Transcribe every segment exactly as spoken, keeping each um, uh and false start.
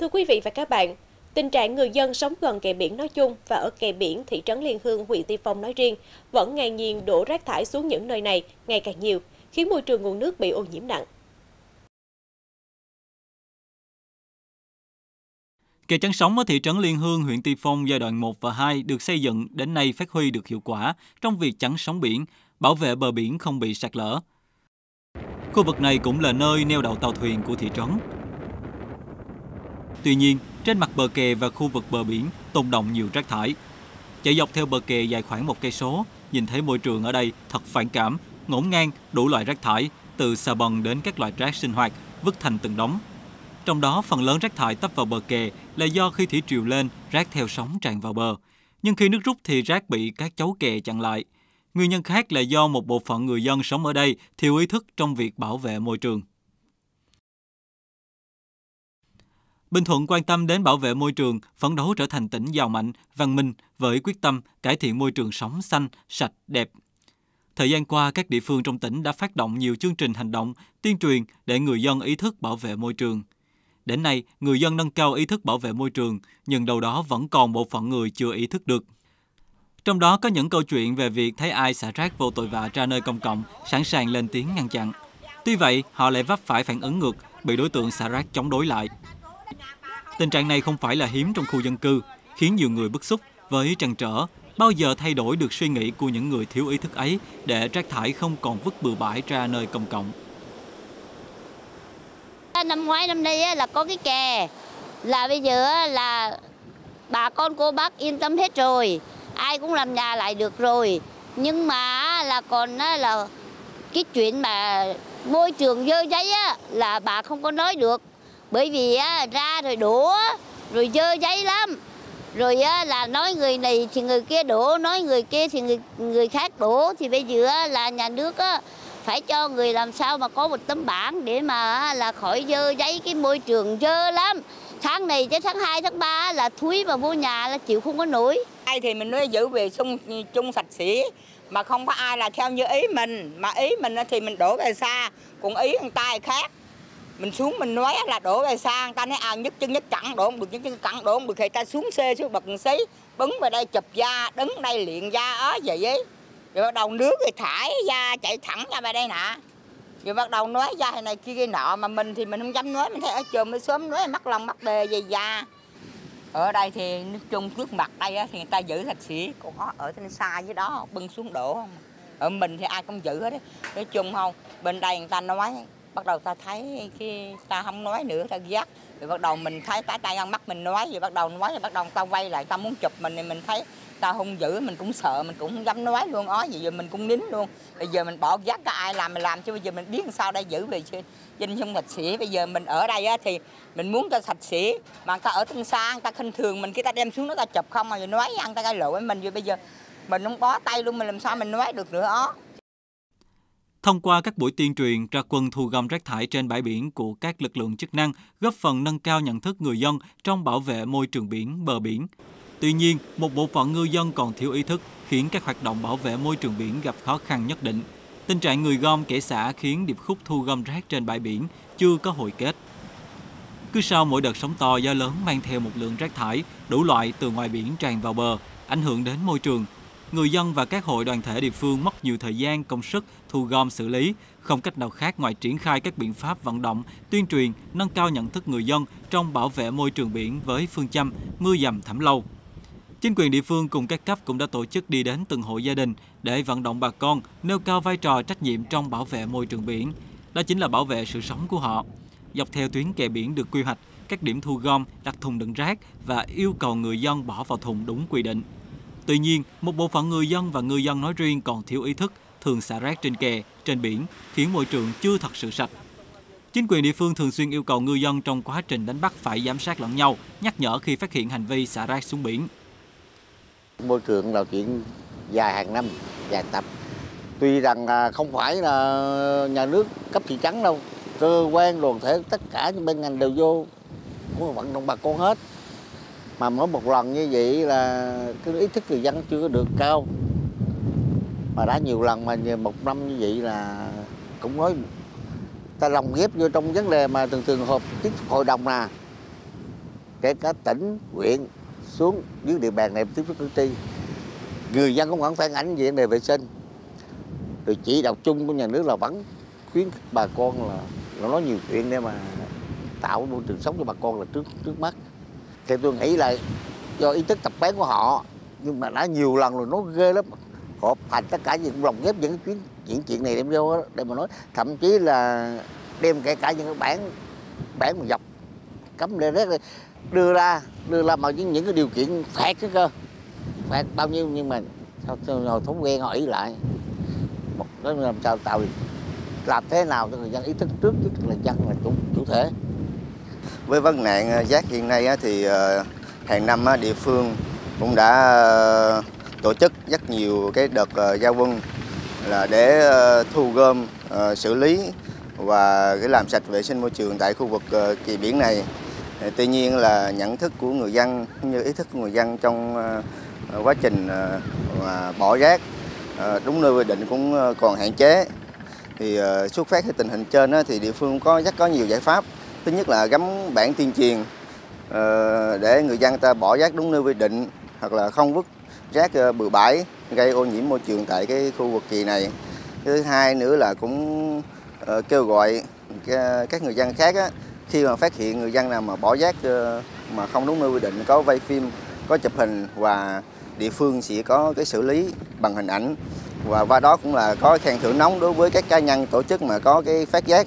Thưa quý vị và các bạn, tình trạng người dân sống gần kè biển nói chung và ở kè biển thị trấn Liên Hương, huyện Tuy Phong nói riêng vẫn ngang nhiên đổ rác thải xuống những nơi này ngày càng nhiều, khiến môi trường nguồn nước bị ô nhiễm nặng. Kè chắn sóng ở thị trấn Liên Hương, huyện Tuy Phong giai đoạn một và hai được xây dựng đến nay phát huy được hiệu quả trong việc chắn sóng biển, bảo vệ bờ biển không bị sạt lở. Khu vực này cũng là nơi neo đậu tàu thuyền của thị trấn. Tuy nhiên, trên mặt bờ kè và khu vực bờ biển tồn đọng nhiều rác thải. Chạy dọc theo bờ kè dài khoảng một cây số, nhìn thấy môi trường ở đây thật phản cảm, ngổn ngang đủ loại rác thải, từ xà bần đến các loại rác sinh hoạt vứt thành từng đống. Trong đó, phần lớn rác thải tấp vào bờ kè là do khi thủy triều lên, rác theo sóng tràn vào bờ. Nhưng khi nước rút thì rác bị các chấu kè chặn lại. Nguyên nhân khác là do một bộ phận người dân sống ở đây thiếu ý thức trong việc bảo vệ môi trường. Bình Thuận quan tâm đến bảo vệ môi trường, phấn đấu trở thành tỉnh giàu mạnh, văn minh với quyết tâm cải thiện môi trường sống xanh, sạch, đẹp. Thời gian qua, các địa phương trong tỉnh đã phát động nhiều chương trình hành động, tuyên truyền để người dân ý thức bảo vệ môi trường. Đến nay, người dân nâng cao ý thức bảo vệ môi trường, nhưng đâu đó vẫn còn bộ phận người chưa ý thức được. Trong đó có những câu chuyện về việc thấy ai xả rác vô tội vạ ra nơi công cộng, sẵn sàng lên tiếng ngăn chặn. Tuy vậy, họ lại vấp phải phản ứng ngược, bị đối tượng xả rác chống đối lại. Tình trạng này không phải là hiếm trong khu dân cư, khiến nhiều người bức xúc với trăn trở bao giờ thay đổi được suy nghĩ của những người thiếu ý thức ấy để rác thải không còn vứt bừa bãi ra nơi công cộng. Năm ngoái năm nay là có cái kè, là bây giờ là bà con cô bác yên tâm hết rồi, ai cũng làm nhà lại được rồi. Nhưng mà là còn là cái chuyện mà môi trường dơ giấy là bà không có nói được. Bởi vì ra rồi đổ, rồi dơ giấy lắm. Rồi là nói người này thì người kia đổ, nói người kia thì người, người khác đổ. Thì bây giờ là nhà nước phải cho người làm sao mà có một tấm bảng để mà là khỏi dơ giấy, cái môi trường dơ lắm. Tháng này tới tháng hai, tháng ba là thúi mà vô nhà là chịu không có nổi. Ai thì mình nói giữ vệ sinh chung sạch sẽ, mà không có ai là theo như ý mình. Mà ý mình thì mình đổ về xa, còn ý người ta khác. Mình xuống mình nói là đổ về sang, ta nói à nhất chân nhất cẳng đổ không được, nhất chân cẳng đổ không được, thì ta xuống xe xuống bậc xí, bứng vào đây chụp da, đứng đây liền da ó vậy ấy. Rồi bắt đầu nước thì thải da chạy thẳng ra vào đây nè. Rồi bắt đầu nói da này, này kia kia nọ, mà mình thì mình không dám nói, mình thấy ở trường mới sớm nói mắc lòng mắc bề về da. Ở đây thì nói chung trước mặt đây thì người ta giữ sạch sẽ, còn ở trên xa dưới đó bưng xuống đổ không. Ở mình thì ai cũng giữ hết đấy, nói chung không, bên đây người ta nói. Bắt đầu ta thấy khi ta không nói nữa, ta giác. Rồi bắt đầu mình thấy cái tay ăn mắt mình nói, rồi bắt đầu nói, rồi bắt đầu ta quay lại, ta muốn chụp mình thì mình thấy ta hung dữ, mình cũng sợ, mình cũng không dám nói luôn, ó vậy giờ mình cũng nín luôn. Bây giờ mình bỏ giác cái ai làm mình làm, chứ bây giờ mình biết sao đây giữ về dinh không sạch sẽ. Bây giờ mình ở đây á, thì mình muốn ta sạch sẽ, mà người ta ở trên xa, người ta khinh thường mình, khi ta đem xuống nó ta chụp không, rồi nói ăn ta gây lộ với mình, rồi bây giờ mình không có tay luôn, mình làm sao mình nói được nữa ó. Thông qua các buổi tuyên truyền, ra quân thu gom rác thải trên bãi biển của các lực lượng chức năng góp phần nâng cao nhận thức người dân trong bảo vệ môi trường biển, bờ biển. Tuy nhiên, một bộ phận ngư dân còn thiếu ý thức khiến các hoạt động bảo vệ môi trường biển gặp khó khăn nhất định. Tình trạng người gom kẻ xả khiến điệp khúc thu gom rác trên bãi biển chưa có hồi kết. Cứ sau mỗi đợt sóng to, gió lớn mang theo một lượng rác thải đủ loại từ ngoài biển tràn vào bờ, ảnh hưởng đến môi trường. Người dân và các hội đoàn thể địa phương mất nhiều thời gian, công sức, thu gom xử lý, không cách nào khác ngoài triển khai các biện pháp vận động, tuyên truyền, nâng cao nhận thức người dân trong bảo vệ môi trường biển với phương châm mưa dầm thấm lâu. Chính quyền địa phương cùng các cấp cũng đã tổ chức đi đến từng hộ gia đình để vận động bà con nêu cao vai trò trách nhiệm trong bảo vệ môi trường biển. Đó chính là bảo vệ sự sống của họ. Dọc theo tuyến kè biển được quy hoạch, các điểm thu gom đặt thùng đựng rác và yêu cầu người dân bỏ vào thùng đúng quy định. Tuy nhiên, một bộ phận người dân và ngư dân nói riêng còn thiếu ý thức, thường xả rác trên kè, trên biển, khiến môi trường chưa thật sự sạch. Chính quyền địa phương thường xuyên yêu cầu ngư dân trong quá trình đánh bắt phải giám sát lẫn nhau, nhắc nhở khi phát hiện hành vi xả rác xuống biển. Môi trường là chuyện dài hàng năm, dài tập. Tuy rằng không phải là nhà nước cấp thị trấn đâu, cơ quan, đoàn thể, tất cả những bên ngành đều vô, cũng vận động bà con hết. Mà mỗi một lần như vậy là cái ý thức người dân chưa có được cao. Mà đã nhiều lần mà một năm như vậy là cũng nói ta lồng ghép vô trong vấn đề mà thường thường họp tiếp hội đồng nè. kể cả tỉnh, huyện xuống dưới địa bàn này tiếp xúc cử tri, người dân cũng vẫn phản ánh về vấn đề vệ sinh. Rồi chỉ đạo chung của nhà nước là vẫn khuyến khích bà con là, là nói nhiều chuyện để mà tạo môi trường sống cho bà con là trước trước mắt. Thì tôi nghĩ là do ý thức tập quán của họ, nhưng mà đã nhiều lần rồi nó ghê lắm. Họ thành tất cả những lồng ghép những chuyện chuyện chuyện này đem vô để mà nói, thậm chí là đem kể cả những cái bản bản mà dọc cấm để rét đưa ra đưa ra mà những những cái điều kiện phạt cái cơ, phạt bao nhiêu nhưng mà sao, sao thống quen họ ý lại. Một cái làm sao tạo làm thế nào cho người dân ý thức trước chứ là dân là chủ chủ thể. Với vấn nạn rác hiện nay thì hàng năm địa phương cũng đã tổ chức rất nhiều cái đợt ra quân là để thu gom, xử lý và cái làm sạch vệ sinh môi trường tại khu vực kỳ biển này. Tuy nhiên là nhận thức của người dân cũng như ý thức của người dân trong quá trình mà bỏ rác đúng nơi quy định cũng còn hạn chế. Thì xuất phát từ tình hình trên thì địa phương có rất có nhiều giải pháp. Thứ nhất là gắn bảng tuyên truyền để người dân ta bỏ rác đúng nơi quy định hoặc là không vứt rác bừa bãi gây ô nhiễm môi trường tại cái khu vực kỳ này. Thứ hai nữa là cũng kêu gọi các người dân khác á, khi mà phát hiện người dân nào mà bỏ rác mà không đúng nơi quy định có quay phim, có chụp hình và địa phương sẽ có cái xử lý bằng hình ảnh, và qua đó cũng là có khen thưởng nóng đối với các cá nhân tổ chức mà có cái phát giác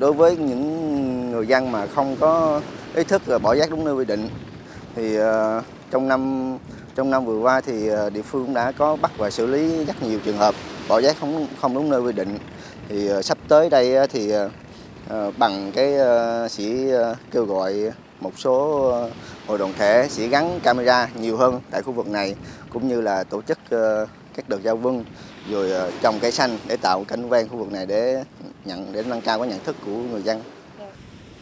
đối với những người dân mà không có ý thức là bỏ rác đúng nơi quy định. Thì trong năm trong năm vừa qua thì địa phương đã có bắt và xử lý rất nhiều trường hợp bỏ rác không không đúng nơi quy định. Thì sắp tới đây thì bằng cái sẽ kêu gọi một số hội đoàn thể sẽ gắn camera nhiều hơn tại khu vực này, cũng như là tổ chức các đợt giao quân rồi trồng cây xanh để tạo cảnh quan khu vực này để nhận để nâng cao cái nhận thức của người dân.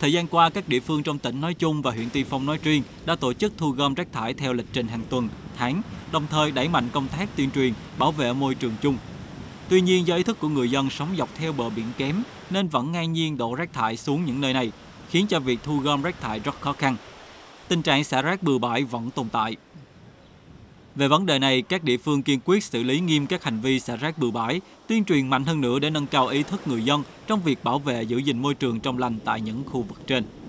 Thời gian qua, các địa phương trong tỉnh nói chung và huyện Tuy Phong nói riêng đã tổ chức thu gom rác thải theo lịch trình hàng tuần, tháng, đồng thời đẩy mạnh công tác tuyên truyền, bảo vệ môi trường chung. Tuy nhiên, do ý thức của người dân sống dọc theo bờ biển kém nên vẫn ngang nhiên đổ rác thải xuống những nơi này, khiến cho việc thu gom rác thải rất khó khăn. Tình trạng xả rác bừa bãi vẫn tồn tại. Về vấn đề này, các địa phương kiên quyết xử lý nghiêm các hành vi xả rác bừa bãi, tuyên truyền mạnh hơn nữa để nâng cao ý thức người dân trong việc bảo vệ giữ gìn môi trường trong lành tại những khu vực trên.